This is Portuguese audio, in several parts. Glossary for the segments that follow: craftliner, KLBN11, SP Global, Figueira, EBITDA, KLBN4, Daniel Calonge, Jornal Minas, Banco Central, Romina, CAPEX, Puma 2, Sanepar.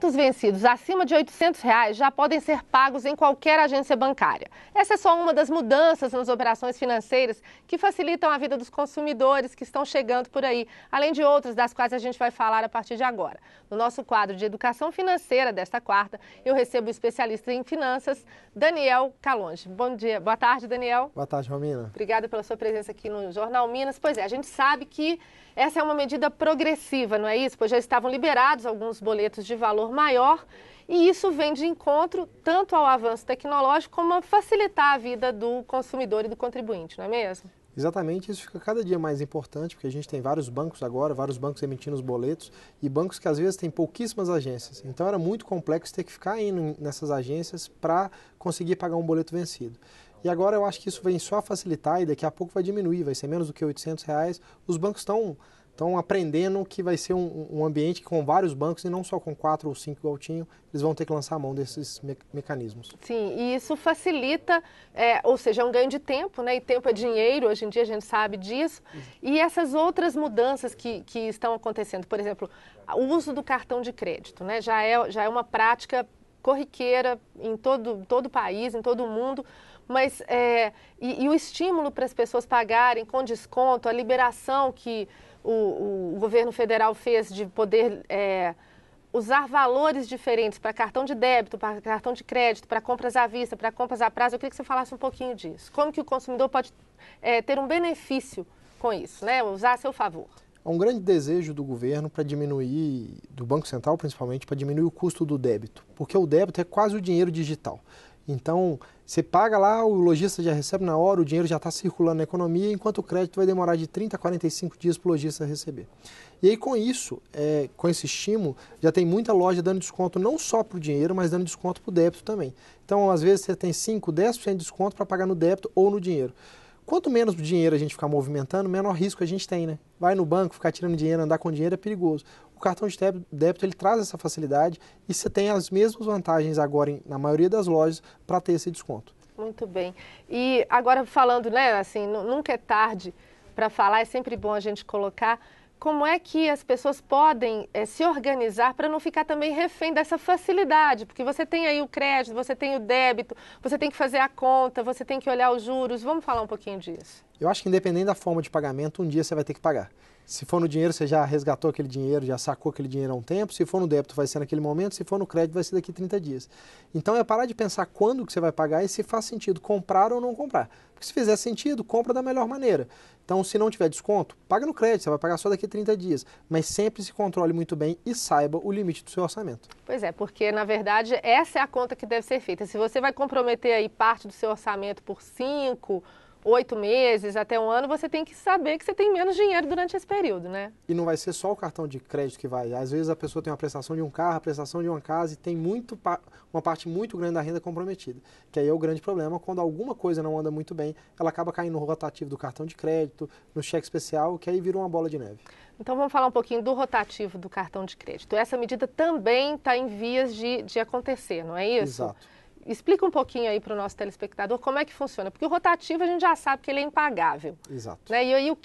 Boletos vencidos acima de R$ 800 já podem ser pagos em qualquer agência bancária. Essa é só uma das mudanças nas operações financeiras que facilitam a vida dos consumidores que estão chegando por aí, além de outras das quais a gente vai falar a partir de agora. No nosso quadro de Educação Financeira desta quarta, eu recebo o especialista em finanças, Daniel Calonge. Bom dia, boa tarde, Daniel. Boa tarde, Romina. Obrigada pela sua presença aqui no Jornal Minas. Pois é, a gente sabe que essa é uma medida progressiva, não é isso? Pois já estavam liberados alguns boletos de valor maior e isso vem de encontro tanto ao avanço tecnológico como a facilitar a vida do consumidor e do contribuinte, não é mesmo? Exatamente, isso fica cada dia mais importante, porque a gente tem vários bancos agora, vários bancos emitindo os boletos e bancos que às vezes têm pouquíssimas agências. Então era muito complexo ter que ficar indo nessas agências para conseguir pagar um boleto vencido. E agora eu acho que isso vem só a facilitar e daqui a pouco vai diminuir, vai ser menos do que R$ 800. Os bancos estão aprendendo que vai ser um ambiente com vários bancos e não só com 4 ou 5 igual tinham, eles vão ter que lançar a mão desses mecanismos. Sim, e isso facilita, ou seja, é um ganho de tempo, né? E tempo é dinheiro, hoje em dia a gente sabe disso. E essas outras mudanças que estão acontecendo, por exemplo, o uso do cartão de crédito, né? Já é uma prática corriqueira em todo o país, em todo o mundo. Mas e o estímulo para as pessoas pagarem com desconto, a liberação que o governo federal fez de poder usar valores diferentes para cartão de débito, para cartão de crédito, para compras à vista, para compras a prazo, eu queria que você falasse um pouquinho disso. Como que o consumidor pode ter um benefício com isso, né? Usar a seu favor? É um grande desejo do governo para diminuir, do Banco Central principalmente, para diminuir o custo do débito, porque o débito é quase o dinheiro digital. Então, você paga lá, o lojista já recebe na hora, o dinheiro já está circulando na economia, enquanto o crédito vai demorar de 30 a 45 dias para o lojista receber. E aí, com isso, com esse estímulo, já tem muita loja dando desconto não só para o dinheiro, mas dando desconto para o débito também. Então, às vezes, você tem 5, 10% de desconto para pagar no débito ou no dinheiro. Quanto menos dinheiro a gente ficar movimentando, menor risco a gente tem, né? Vai no banco, ficar tirando dinheiro, andar com dinheiro é perigoso. O cartão de débito, ele traz essa facilidade e você tem as mesmas vantagens agora na maioria das lojas para ter esse desconto. Muito bem. E agora falando, né, assim, nunca é tarde para falar, é sempre bom a gente colocar como é que as pessoas podem se organizar para não ficar também refém dessa facilidade, porque você tem aí o crédito, você tem o débito, você tem que fazer a conta, você tem que olhar os juros. Vamos falar um pouquinho disso. Eu acho que independente da forma de pagamento, um dia você vai ter que pagar. Se for no dinheiro, você já resgatou aquele dinheiro, já sacou aquele dinheiro há um tempo. Se for no débito, vai ser naquele momento. Se for no crédito, vai ser daqui a 30 dias. Então, é parar de pensar quando que você vai pagar e se faz sentido comprar ou não comprar. Porque se fizer sentido, compra da melhor maneira. Então, se não tiver desconto, paga no crédito. Você vai pagar só daqui a 30 dias. Mas sempre se controle muito bem e saiba o limite do seu orçamento. Pois é, porque, na verdade, essa é a conta que deve ser feita. Se você vai comprometer aí parte do seu orçamento por 5, 8 meses, até um ano, você tem que saber que você tem menos dinheiro durante esse período, né? E não vai ser só o cartão de crédito que vai. Às vezes a pessoa tem uma prestação de um carro, a prestação de uma casa e tem uma parte muito grande da renda comprometida. Que aí é o grande problema, quando alguma coisa não anda muito bem, ela acaba caindo no rotativo do cartão de crédito, no cheque especial, que aí vira uma bola de neve. Então vamos falar um pouquinho do rotativo do cartão de crédito. Essa medida também está em vias de acontecer, não é isso? Exato. Explica um pouquinho aí para o nosso telespectador como é que funciona, porque o rotativo a gente já sabe que ele é impagável. Exato. Né? E aí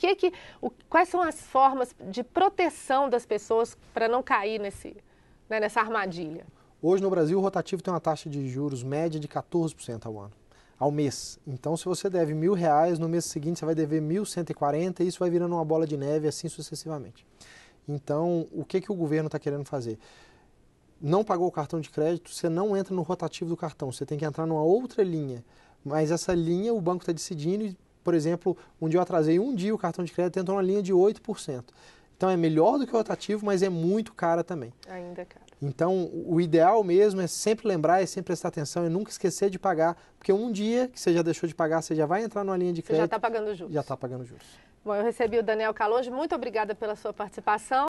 quais são as formas de proteção das pessoas para não cair nessa armadilha? Hoje no Brasil o rotativo tem uma taxa de juros média de 14% ao mês. Então se você deve R$ 1.000, no mês seguinte você vai dever 1.140 e isso vai virando uma bola de neve assim sucessivamente. Então o que o governo está querendo fazer? Não pagou o cartão de crédito, você não entra no rotativo do cartão, você tem que entrar numa outra linha. Mas essa linha o banco está decidindo, e, por exemplo, um dia eu atrasei um dia o cartão de crédito, entrou numa linha de 8%. Então é melhor do que o rotativo, mas é muito cara também. Ainda cara. Então o ideal mesmo é sempre lembrar, é sempre prestar atenção, é nunca esquecer de pagar, porque um dia que você já deixou de pagar, você já vai entrar numa linha de crédito. Você já está pagando juros. Já está pagando juros. Bom, eu recebi o Daniel Calonge, muito obrigada pela sua participação.